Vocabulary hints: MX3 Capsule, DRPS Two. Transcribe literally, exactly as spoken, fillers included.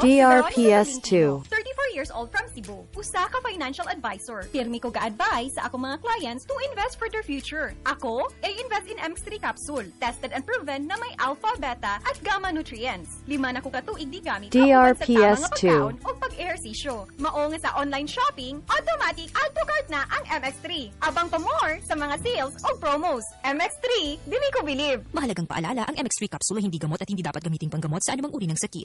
D R P S two. thirty-four years old from Cebu. Usa ka financial advisor. Pirmi ko ga-advise sa ako mga clients to invest for their future. Ako, i-invest in M X three Capsule. Tested and proven na may alpha, beta, at gamma nutrients. Lima na ko katuig di gamit D R P S two. O pag-ehersisyo. Maong sa online shopping, automatic add to cart na ang M X three. Abang pa more sa mga sales o promos. M X three, di ko bilib. Mahalagang paalala, ang M X three Capsule hindi gamot at hindi dapat gamitin panggamot sa anumang uri ng sakit.